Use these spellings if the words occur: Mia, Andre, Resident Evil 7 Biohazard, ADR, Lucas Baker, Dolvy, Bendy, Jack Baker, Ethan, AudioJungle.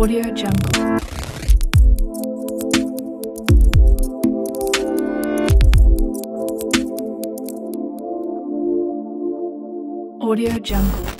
AudioJungle. AudioJungle.